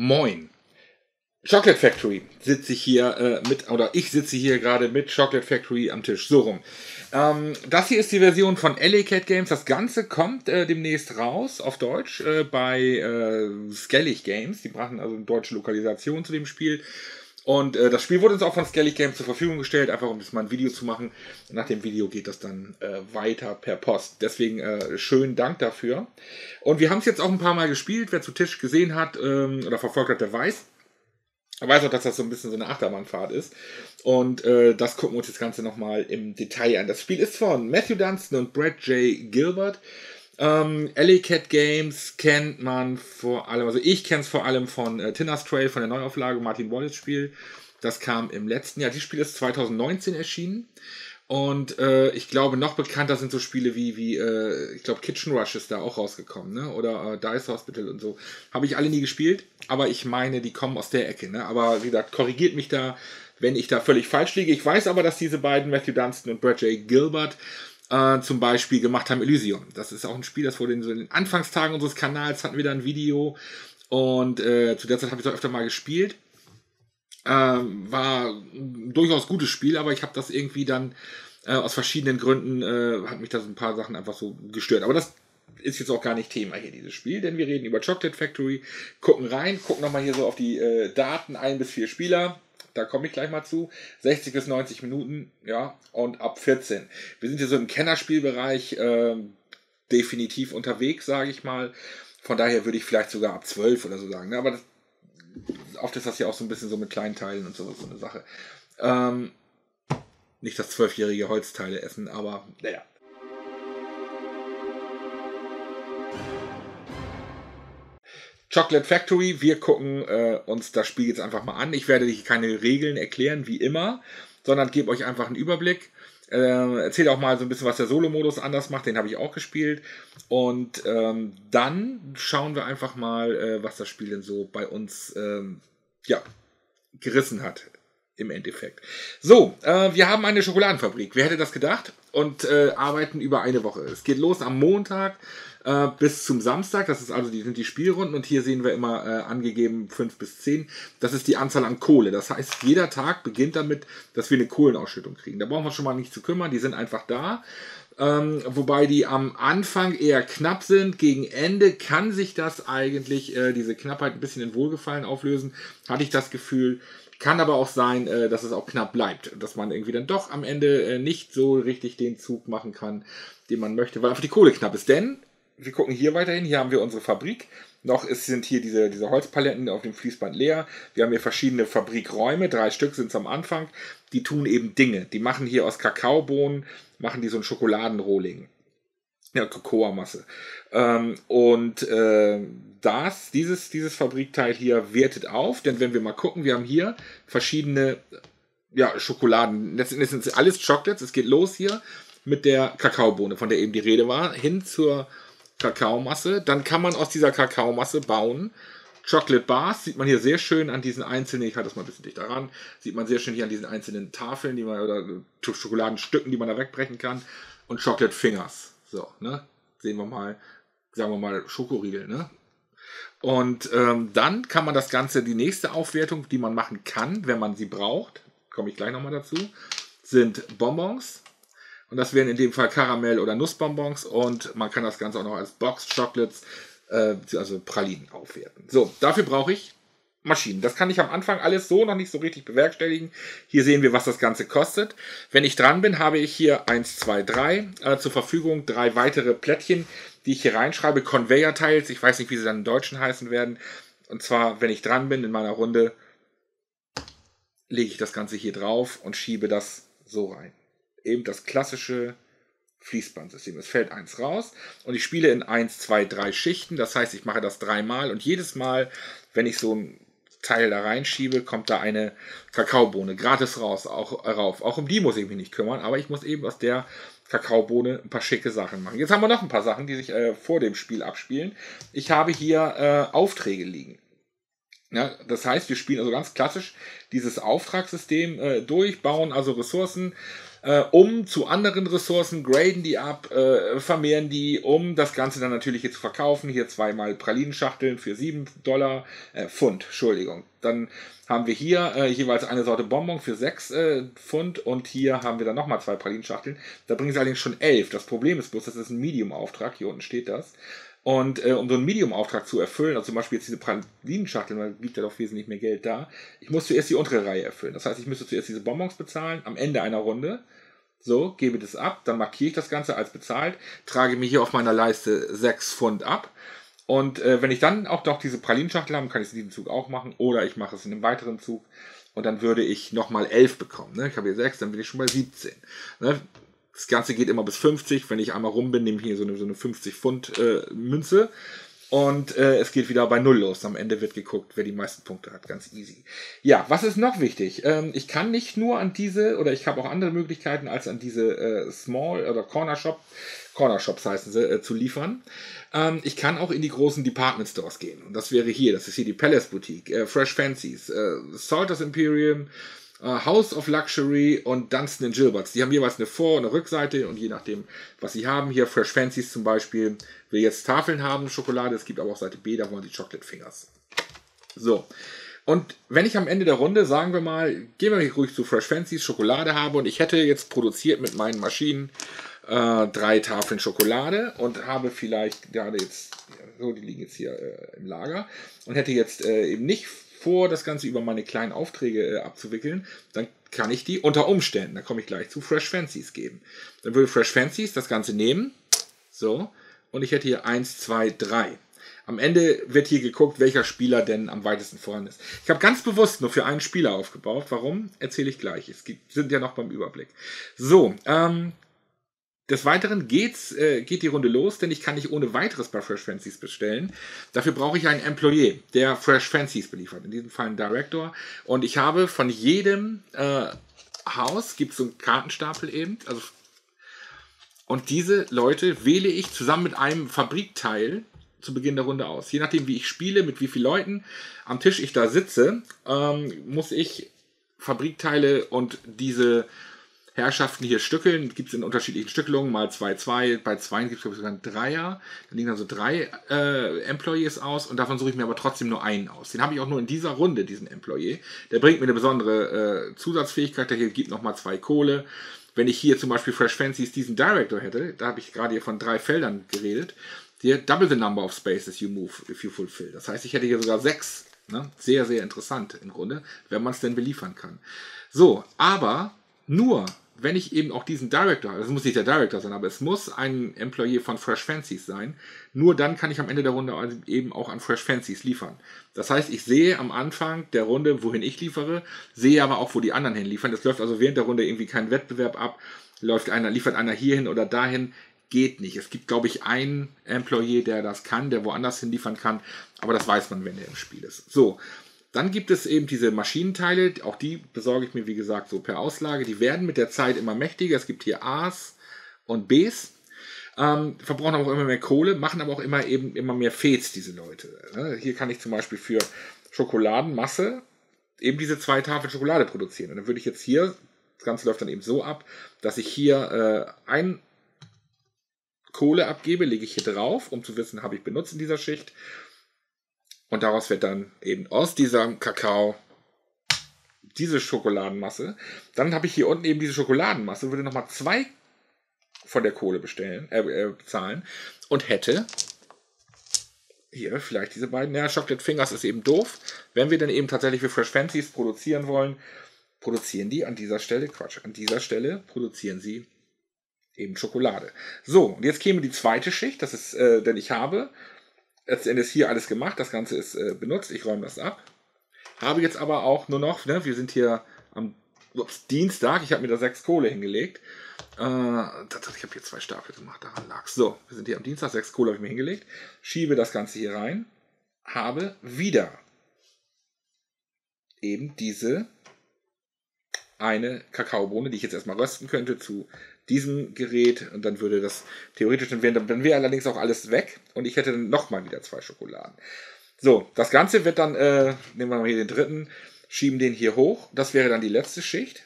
Moin. Chocolate Factory sitze ich hier ich sitze hier gerade mit Chocolate Factory am Tisch, so rum. Das hier ist die Version von Alley Cat Games. Das Ganze kommt demnächst raus auf Deutsch bei Skellig Games. Die brachten also eine deutsche Lokalisation zu dem Spiel. Und das Spiel wurde uns auch von Skellig Games zur Verfügung gestellt, einfach um jetzt mal ein Video zu machen. Nach dem Video geht das dann weiter per Post. Deswegen schönen Dank dafür. Und wir haben es jetzt auch ein paar Mal gespielt. Wer zu Tisch gesehen hat oder verfolgt hat, der weiß. Ich weiß auch, dass das so ein bisschen so eine Achterbahnfahrt ist. Und das gucken wir uns das Ganze nochmal im Detail an. Das Spiel ist von Matthew Dunstan und Brad J. Gilbert. Alley Cat Games kennt man vor allem, also ich kenne es vor allem von Tinner's Trail, von der Neuauflage, Martin Wallace Spiel. Das kam im letzten Jahr. Dieses Spiel ist 2019 erschienen. Und ich glaube, noch bekannter sind so Spiele wie ich glaube, Kitchen Rush ist da auch rausgekommen, ne? Oder Dice Hospital und so. Habe ich alle nie gespielt, aber ich meine, die kommen aus der Ecke, ne? Aber wie gesagt, korrigiert mich da, wenn ich da völlig falsch liege. Ich weiß aber, dass diese beiden, Matthew Dunstan und Brad J. Gilbert, zum Beispiel gemacht haben Elysium. Das ist auch ein Spiel, das wurde in so den Anfangstagen unseres Kanals, hatten wir da ein Video. Und zu der Zeit habe ich es auch öfter mal gespielt. War ein durchaus gutes Spiel, aber ich habe das irgendwie dann aus verschiedenen Gründen, hat mich das ein paar Sachen einfach so gestört. Aber das ist jetzt auch gar nicht Thema hier, dieses Spiel, denn wir reden über Chocolate Factory, gucken rein, gucken nochmal hier so auf die Daten, 1 bis 4 Spieler, da komme ich gleich mal zu, 60 bis 90 Minuten, ja, und ab 14. Wir sind hier so im Kennerspielbereich definitiv unterwegs, sage ich mal, von daher würde ich vielleicht sogar ab 12 oder so sagen, ne? Aber das oft ist das ja auch so ein bisschen so mit kleinen Teilen und so eine Sache. Nicht, dass 12-jährige Holzteile essen, aber naja. Chocolate Factory, wir gucken uns das Spiel jetzt einfach mal an. Ich werde hier keine Regeln erklären, wie immer, sondern gebe euch einfach einen Überblick. Erzähl auch mal so ein bisschen, was der Solo-Modus anders macht, den habe ich auch gespielt. Und dann schauen wir einfach mal, was das Spiel denn so bei uns gerissen hat, im Endeffekt. So, wir haben eine Schokoladenfabrik, wer hätte das gedacht? Und arbeiten über eine Woche. Es geht los am Montag bis zum Samstag, das ist also sind die Spielrunden und hier sehen wir immer angegeben 5 bis 10, das ist die Anzahl an Kohle. Das heißt, jeder Tag beginnt damit, dass wir eine Kohlenausschüttung kriegen. Da brauchen wir schon mal nicht zu kümmern, die sind einfach da. Wobei die am Anfang eher knapp sind, gegen Ende kann sich das eigentlich, diese Knappheit ein bisschen in Wohlgefallen auflösen, hatte ich das Gefühl. Kann aber auch sein, dass es auch knapp bleibt, dass man irgendwie dann doch am Ende nicht so richtig den Zug machen kann, den man möchte, weil einfach die Kohle knapp ist. Denn wir gucken hier weiterhin, hier haben wir unsere Fabrik, noch sind hier diese Holzpaletten auf dem Fließband leer. Wir haben hier verschiedene Fabrikräume, 3 Stück sind es am Anfang, die tun eben Dinge. Die machen hier aus Kakaobohnen, machen die so einen Schokoladenrohling. Ja, Kokoa-Masse. Dieses Fabrikteil hier wertet auf, denn wenn wir mal gucken, wir haben hier verschiedene Schokoladen. Letztendlich sind es alles Chocolates. Es geht los hier mit der Kakaobohne, von der eben die Rede war, hin zur Kakaomasse. Dann kann man aus dieser Kakaomasse bauen. Chocolate Bars sieht man hier sehr schön an diesen einzelnen, ich halte das mal ein bisschen dichter ran, sieht man sehr schön hier an diesen einzelnen Tafeln, Schokoladenstücken, die man da wegbrechen kann. Und Chocolate Fingers. So, ne? Sehen wir mal, sagen wir mal Schokoriegel, ne? Und dann kann man das Ganze, die nächste Aufwertung, die man machen kann, wenn man sie braucht, komme ich gleich nochmal dazu, sind Bonbons. Und das wären in dem Fall Karamell- oder Nussbonbons. Und man kann das Ganze auch noch als Box-Chocolates, also Pralinen aufwerten. So, dafür brauche ich Maschinen. Das kann ich am Anfang alles so noch nicht so richtig bewerkstelligen. Hier sehen wir, was das Ganze kostet. Wenn ich dran bin, habe ich hier 1, 2, 3 zur Verfügung. 3 weitere Plättchen, die ich hier reinschreibe. Conveyor Tiles, ich weiß nicht, wie sie dann im Deutschen heißen werden. Und zwar, wenn ich dran bin in meiner Runde, lege ich das Ganze hier drauf und schiebe das so rein. Eben das klassische Fließbandsystem. Es fällt 1 raus und ich spiele in 1, 2, 3 Schichten. Das heißt, ich mache das 3 Mal und jedes Mal, wenn ich so ein Teil da reinschiebe, kommt da eine Kakaobohne gratis rauf. Auch um die muss ich mich nicht kümmern, aber ich muss eben aus der Kakaobohne ein paar schicke Sachen machen. Jetzt haben wir noch ein paar Sachen, die sich vor dem Spiel abspielen. Ich habe hier Aufträge liegen. Ja, das heißt, wir spielen also ganz klassisch dieses Auftragssystem durch, bauen also Ressourcen um zu anderen Ressourcen, graden die ab, vermehren die, um das Ganze dann natürlich hier zu verkaufen. Hier zweimal Pralinenschachteln für $7, Pfund, Entschuldigung. Dann haben wir hier jeweils eine Sorte Bonbon für 6 Pfund und hier haben wir dann nochmal 2 Pralinenschachteln. Da bringen sie allerdings schon 11. Das Problem ist bloß, das ist ein Medium-Auftrag, hier unten steht das. Und um so einen Medium-Auftrag zu erfüllen, also zum Beispiel jetzt diese Pralinenschachteln, da liegt ja doch wesentlich mehr Geld da, ich muss zuerst die untere Reihe erfüllen. Das heißt, ich müsste zuerst diese Bonbons bezahlen, am Ende einer Runde, so, gebe das ab, dann markiere ich das Ganze als bezahlt, trage mir hier auf meiner Leiste 6 Pfund ab und wenn ich dann auch noch diese Pralinenschachtel habe, kann ich es in diesem Zug auch machen oder ich mache es in einem weiteren Zug und dann würde ich nochmal 11 bekommen. Ne? Ich habe hier 6, dann bin ich schon bei 17. Ne? Das Ganze geht immer bis 50. Wenn ich einmal rum bin, nehme ich hier so eine 50-Pfund-Münze. Und es geht wieder bei 0 los. Am Ende wird geguckt, wer die meisten Punkte hat. Ganz easy. Ja, was ist noch wichtig? Ich kann nicht nur an diese, oder ich habe auch andere Möglichkeiten, als an diese Small- oder Corner Shops heißen sie, zu liefern. Ich kann auch in die großen Department Stores gehen. Und das wäre hier. Das ist hier die Palace Boutique, Fresh Fancies, Salters Imperium, House of Luxury und Dunstan and Gilberts. Die haben jeweils eine Vor- und eine Rückseite und je nachdem, was sie haben. Hier Fresh Fancies zum Beispiel will jetzt Tafeln haben, Schokolade. Es gibt aber auch Seite B, da wollen sie Chocolate Fingers. So. Und wenn ich am Ende der Runde, sagen wir mal, gehen wir ruhig zu Fresh Fancies, Schokolade habe und ich hätte jetzt produziert mit meinen Maschinen 3 Tafeln Schokolade und habe vielleicht gerade jetzt, so die liegen jetzt hier im Lager und hätte jetzt eben nicht vor, das Ganze über meine kleinen Aufträge abzuwickeln, dann kann ich die unter Umständen, da komme ich gleich zu, Fresh Fancies geben. Dann würde Fresh Fancies das Ganze nehmen, so, und ich hätte hier 1, 2, 3. Am Ende wird hier geguckt, welcher Spieler denn am weitesten voran ist. Ich habe ganz bewusst nur für einen Spieler aufgebaut. Warum? Erzähle ich gleich. Es sind ja noch beim Überblick. So, des Weiteren geht die Runde los, denn ich kann nicht ohne weiteres bei Fresh Fancies bestellen. Dafür brauche ich einen Employee, der Fresh Fancies beliefert, in diesem Fall einen Director. Und ich habe von jedem Haus, gibt es so einen Kartenstapel eben, also, und diese Leute wähle ich zusammen mit einem Fabrikteil zu Beginn der Runde aus. Je nachdem, wie ich spiele, mit wie vielen Leuten am Tisch ich da sitze, muss ich Fabrikteile und diese Herrschaften hier stückeln, gibt es in unterschiedlichen Stückelungen, mal 2-2, bei 2 gibt es glaube ich sogar einen Dreier, da liegen dann so 3 Employees aus und davon suche ich mir aber trotzdem nur einen aus. Den habe ich auch nur in dieser Runde, diesen Employee. Der bringt mir eine besondere Zusatzfähigkeit, der hier gibt nochmal 2 Kohle. Wenn ich hier zum Beispiel Fresh Fancies diesen Director hätte, da habe ich gerade hier von 3 Feldern geredet, der double the number of spaces you move if you fulfill. Das heißt, ich hätte hier sogar 6. Ne? Sehr, sehr interessant im Grunde, wenn man es denn beliefern kann. So, aber nur wenn ich eben auch diesen Director, das muss nicht der Director sein, aber es muss ein Employee von Fresh Fancies sein, nur dann kann ich am Ende der Runde eben auch an Fresh Fancies liefern. Das heißt, ich sehe am Anfang der Runde, wohin ich liefere, sehe aber auch, wo die anderen hinliefern. Das läuft also während der Runde irgendwie kein Wettbewerb ab, liefert einer hierhin oder dahin, geht nicht. Es gibt, glaube ich, einen Employee, der das kann, der woanders hinliefern kann, aber das weiß man, wenn er im Spiel ist. So. Dann gibt es eben diese Maschinenteile, auch die besorge ich mir, wie gesagt, so per Auslage. Die werden mit der Zeit immer mächtiger. Es gibt hier A's und B's. Verbrauchen aber auch immer mehr Kohle, machen aber auch immer mehr Fets, diese Leute. Hier kann ich zum Beispiel für Schokoladenmasse eben diese 2 Tafeln Schokolade produzieren. Und dann würde ich jetzt hier, das Ganze läuft dann eben so ab, dass ich hier 1 Kohle abgebe, lege ich hier drauf, um zu wissen, habe ich benutzt in dieser Schicht. Und daraus wird dann eben aus diesem Kakao diese Schokoladenmasse. Dann habe ich hier unten eben diese Schokoladenmasse, würde nochmal 2 von der Kohle bezahlen und hätte hier vielleicht diese beiden. Ja, Chocolate Fingers ist eben doof. Wenn wir dann eben tatsächlich für Fresh Fancies produzieren wollen, produzieren die an dieser Stelle, produzieren sie eben Schokolade. So, und jetzt käme die zweite Schicht, das ist, denn ich habe letztendlich ist hier alles gemacht, das Ganze ist benutzt, ich räume das ab. Habe jetzt aber auch nur noch, ne, wir sind hier am Dienstag, ich habe mir da 6 Kohle hingelegt. Ich habe hier 2 Stapel gemacht, daran lag es. So, wir sind hier am Dienstag, 6 Kohle habe ich mir hingelegt, schiebe das Ganze hier rein, habe wieder eben diese eine Kakaobohne, die ich jetzt erstmal rösten könnte zu diesem Gerät und dann würde das theoretisch, dann wäre allerdings auch alles weg und ich hätte dann nochmal wieder 2 Schokoladen. So, das Ganze wird dann, nehmen wir mal hier den dritten, schieben den hier hoch. Das wäre dann die letzte Schicht.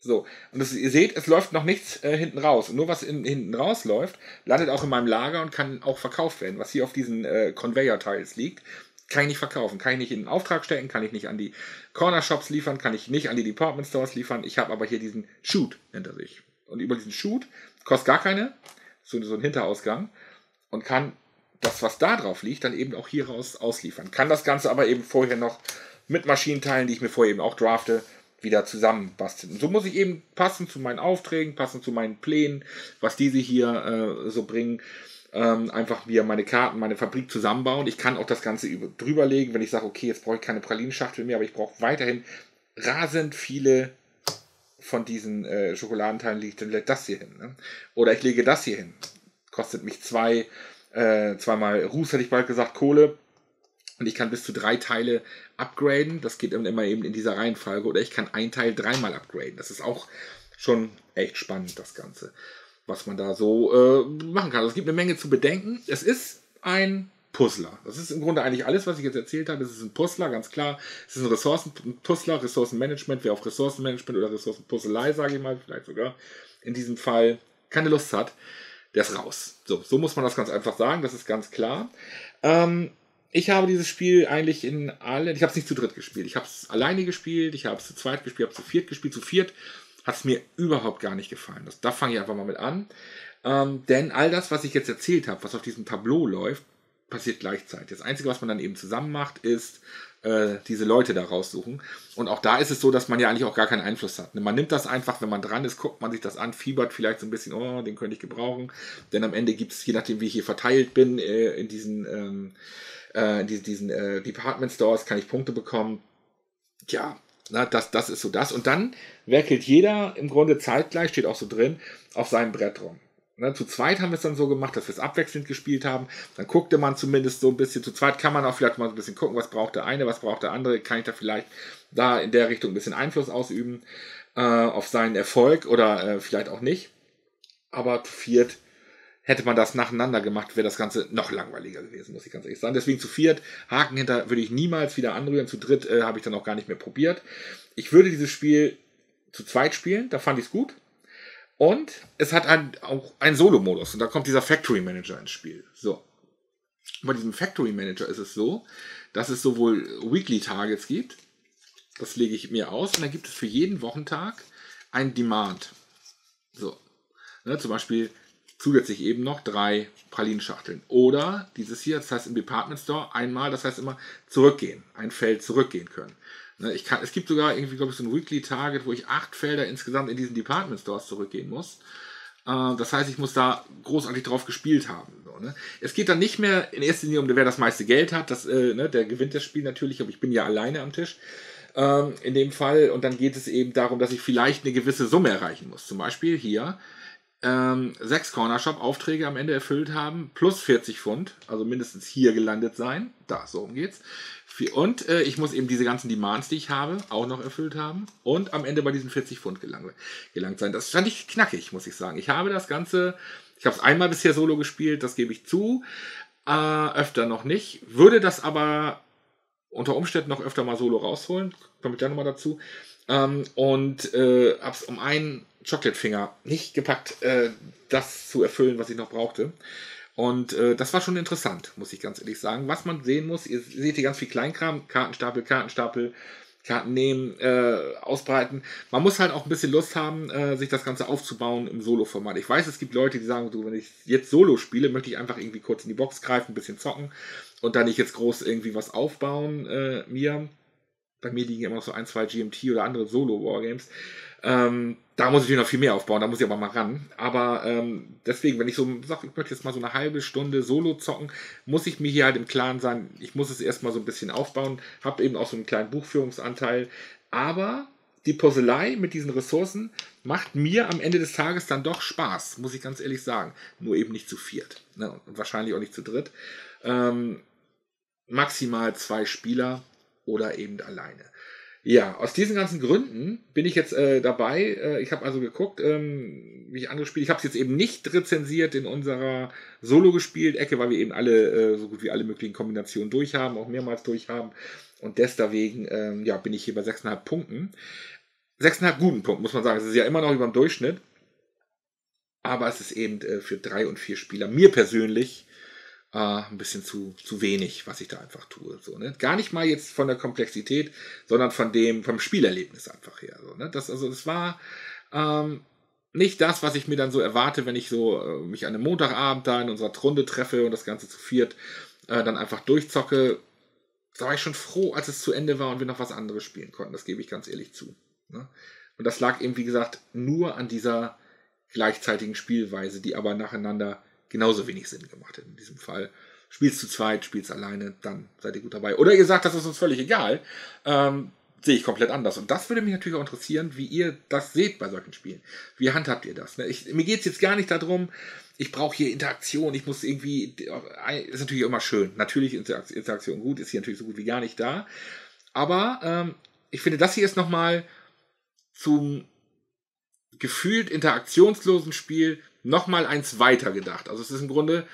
So, und das, ihr seht, es läuft noch nichts hinten raus. Und nur was hinten raus läuft, landet auch in meinem Lager und kann auch verkauft werden. Was hier auf diesen Conveyor-Tiles liegt, kann ich nicht verkaufen. Kann ich nicht in den Auftrag stellen, kann ich nicht an die Corner-Shops liefern, kann ich nicht an die Department-Stores liefern. Ich habe aber hier diesen Chute hinter sich. Und über diesen Chute kostet gar keine, so ein Hinterausgang, und kann das, was da drauf liegt, dann eben auch hier raus ausliefern. Kann das Ganze aber eben vorher noch mit Maschinenteilen, die ich mir vorher eben auch drafte, wieder zusammenbasteln. Und so muss ich eben passend zu meinen Aufträgen, passend zu meinen Plänen, was diese hier so bringen, einfach mir meine Karten, meine Fabrik zusammenbauen. Ich kann auch das Ganze drüberlegen, wenn ich sage, okay, jetzt brauche ich keine Pralinenschachtel mehr, aber ich brauche weiterhin rasend viele von diesen Schokoladenteilen, lege ich dann das hier hin. Ne? Oder ich lege das hier hin. Kostet mich zweimal Ruß, hätte ich bald gesagt, Kohle. Und ich kann bis zu 3 Teile upgraden. Das geht immer eben in dieser Reihenfolge. Oder ich kann ein Teil 3-mal upgraden. Das ist auch schon echt spannend, das Ganze, was man da so machen kann. Also es gibt eine Menge zu bedenken. Es ist ein Puzzler. Das ist im Grunde eigentlich alles, was ich jetzt erzählt habe. Es ist ein Puzzler, ganz klar. Es ist ein Ressourcenpuzzler, Ressourcenmanagement. Wer auf Ressourcenmanagement oder Ressourcenpuzzelei, sage ich mal, vielleicht sogar in diesem Fall keine Lust hat, der ist raus. So muss man das ganz einfach sagen. Das ist ganz klar. Ich habe dieses Spiel eigentlich ich habe es nicht zu dritt gespielt, ich habe es alleine gespielt, ich habe es zu zweit gespielt, ich habe es zu viert gespielt. Zu viert hat es mir überhaupt gar nicht gefallen. Da fange ich einfach mal mit an. Denn all das, was ich jetzt erzählt habe, was auf diesem Tableau läuft, passiert gleichzeitig. Das Einzige, was man dann eben zusammen macht, ist diese Leute da raussuchen. Und auch da ist es so, dass man ja eigentlich auch gar keinen Einfluss hat. Man nimmt das einfach, wenn man dran ist, guckt man sich das an, fiebert vielleicht so ein bisschen, oh, den könnte ich gebrauchen. Denn am Ende gibt es, je nachdem wie ich hier verteilt bin, in diesen Department Stores kann ich Punkte bekommen. Tja, na, das ist so das. Und dann werkelt jeder im Grunde zeitgleich, steht auch so drin, auf seinem Brett rum. Ne, zu zweit haben wir es dann so gemacht, dass wir es abwechselnd gespielt haben. Dann guckte man zumindest so ein bisschen. Zu zweit kann man auch vielleicht mal so ein bisschen gucken, was braucht der eine, was braucht der andere. Kann ich da vielleicht da in der Richtung ein bisschen Einfluss ausüben auf seinen Erfolg oder vielleicht auch nicht. Aber zu viert hätte man das nacheinander gemacht, wäre das Ganze noch langweiliger gewesen, muss ich ganz ehrlich sagen. Deswegen zu viert, Haken hinter, würde ich niemals wieder anrühren. Zu dritt habe ich dann auch gar nicht mehr probiert. Ich würde dieses Spiel zu zweit spielen, da fand ich es gut. Und es hat auch einen Solo-Modus. Und da kommt dieser Factory Manager ins Spiel. So. Bei diesem Factory Manager ist es so, dass es sowohl Weekly Targets gibt. Das lege ich mir aus. Und dann gibt es für jeden Wochentag einen Demand. So. Ne, zum Beispiel zusätzlich eben noch 3 Pralinschachteln. Oder dieses hier, das heißt im Department Store einmal, das heißt immer zurückgehen. Ein Feld zurückgehen können. Es gibt sogar irgendwie, glaube ich, so ein Weekly Target, wo ich 8 Felder insgesamt in diesen Department Stores zurückgehen muss. Das heißt, ich muss da großartig drauf gespielt haben. So, ne? Es geht dann nicht mehr in erster Linie um, wer das meiste Geld hat. Der gewinnt das Spiel natürlich, aber ich bin ja alleine am Tisch in dem Fall. Und dann geht es eben darum, dass ich vielleicht eine gewisse Summe erreichen muss. Zum Beispiel hier 6 Corner-Shop-Aufträge am Ende erfüllt haben, plus 40 Pfund, also mindestens hier gelandet sein. Da, so rum geht's. Und ich muss eben diese ganzen Demands, die ich habe, auch noch erfüllt haben und am Ende bei diesen 40 Pfund gelangt sein. Das fand ich knackig, muss ich sagen. Ich habe es einmal bisher solo gespielt, das gebe ich zu, öfter noch nicht. Würde das aber unter Umständen noch öfter mal solo rausholen, komme ich dann nochmal dazu. Habe es um einen Chocolate-Finger nicht gepackt, das zu erfüllen, was ich noch brauchte. Und das war schon interessant, muss ich ganz ehrlich sagen. Was man sehen muss, ihr seht hier ganz viel Kleinkram, Kartenstapel, Karten nehmen, ausbreiten. Man muss halt auch ein bisschen Lust haben, sich das Ganze aufzubauen im Solo-Format. Ich weiß, es gibt Leute, die sagen, so, wenn ich jetzt Solo spiele, möchte ich einfach irgendwie kurz in die Box greifen, ein bisschen zocken und dann nicht jetzt groß irgendwie was aufbauen mir. Bei mir liegen immer noch so 1, 2 GMT oder andere Solo-Wargames. Da muss ich noch viel mehr aufbauen, da muss ich aber mal ran. Aber deswegen, wenn ich so sage, ich möchte jetzt mal so eine halbe Stunde Solo zocken, muss ich mir hier halt im Klaren sein, ich muss es erstmal so ein bisschen aufbauen, habe eben auch so einen kleinen Buchführungsanteil. Aber die Puzzlei mit diesen Ressourcen macht mir am Ende des Tages dann doch Spaß, muss ich ganz ehrlich sagen. Nur eben nicht zu viert, ne? Und wahrscheinlich auch nicht zu dritt. Maximal 2 Spieler. Oder eben alleine. Ja, aus diesen ganzen Gründen bin ich jetzt dabei. Ich habe also geguckt, wie ich angespielt. Ich habe es jetzt eben nicht rezensiert in unserer Solo-Gespielt-Ecke, weil wir eben alle so gut wie alle möglichen Kombinationen durchhaben, auch mehrmals durchhaben. Und deswegen bin ich hier bei 6,5 Punkten. 6,5 guten Punkten, muss man sagen. Es ist ja immer noch über dem Durchschnitt. Aber es ist eben für 3 und 4 Spieler mir persönlich ein bisschen zu wenig, was ich da einfach tue. So, ne? Gar nicht mal jetzt von der Komplexität, sondern vom Spielerlebnis einfach her. So, ne? Das war nicht das, was ich mir dann so erwarte, wenn ich so mich an einem Montagabend da in unserer Runde treffe und das Ganze zu viert dann einfach durchzocke. Da war ich schon froh, als es zu Ende war und wir noch was anderes spielen konnten. Das gebe ich ganz ehrlich zu. Ne? Und das lag eben, wie gesagt, nur an dieser gleichzeitigen Spielweise, die aber nacheinander genauso wenig Sinn gemacht hat in diesem Fall. Spielst zu zweit, spielst alleine, dann seid ihr gut dabei. Oder ihr sagt, das ist uns völlig egal. Sehe ich komplett anders. Und das würde mich natürlich auch interessieren, wie ihr das seht bei solchen Spielen. Wie handhabt ihr das? Ne? Mir geht es jetzt gar nicht darum, ich brauche hier Interaktion, ich muss irgendwie... Ist natürlich immer schön. Natürlich ist Interaktion gut, ist hier natürlich so gut wie gar nicht da. Aber ich finde, das hier ist nochmal zum gefühlt interaktionslosen Spiel nochmal eins weitergedacht. Also es ist im Grunde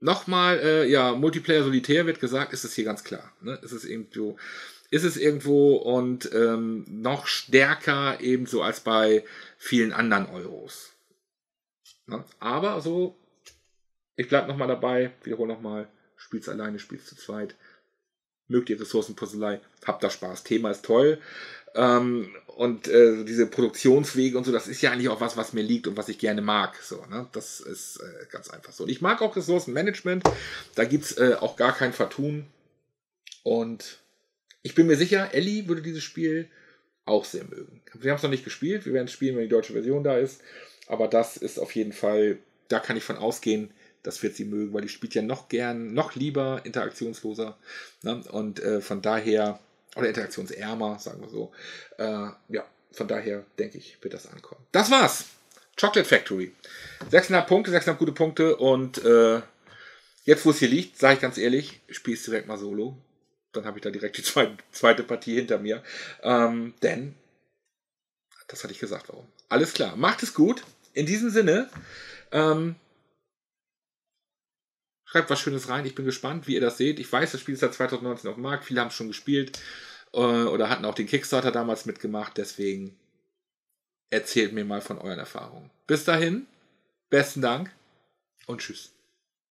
nochmal, Multiplayer-Solitär wird gesagt, ist es hier ganz klar. Ne? Ist es irgendwo und noch stärker ebenso als bei vielen anderen Euros. Ne? Aber so, ich bleibe nochmal dabei, wiederhole nochmal, spielt's alleine, spielt's zu zweit. Mögt ihr Ressourcenpuzzelei, habt da Spaß. Thema ist toll. Und diese Produktionswege und so, das ist ja eigentlich auch was mir liegt und was ich gerne mag. So, ne? Das ist ganz einfach so. Und ich mag auch Ressourcenmanagement. Da gibt es auch gar kein Vertun. Und ich bin mir sicher, Ellie würde dieses Spiel auch sehr mögen. Wir haben es noch nicht gespielt. Wir werden es spielen, wenn die deutsche Version da ist. Aber das ist auf jeden Fall, da kann ich von ausgehen, das wird sie mögen, weil die spielt ja noch lieber interaktionsloser. Ne? Und von daher... Oder interaktionsärmer, sagen wir so. Von daher denke ich, wird das ankommen. Das war's. Chocolate Factory. 6,5 Punkte, 6,5 gute Punkte. Und jetzt, wo es hier liegt, sage ich ganz ehrlich, spiel's direkt mal solo. Dann habe ich da direkt die zweite Partie hinter mir. Denn, das hatte ich gesagt, warum. Alles klar, macht es gut. In diesem Sinne, schreibt was Schönes rein. Ich bin gespannt, wie ihr das seht. Ich weiß, das Spiel ist seit 2019 auf dem Markt. Viele haben es schon gespielt oder hatten auch den Kickstarter damals mitgemacht. Deswegen erzählt mir mal von euren Erfahrungen. Bis dahin, besten Dank und tschüss.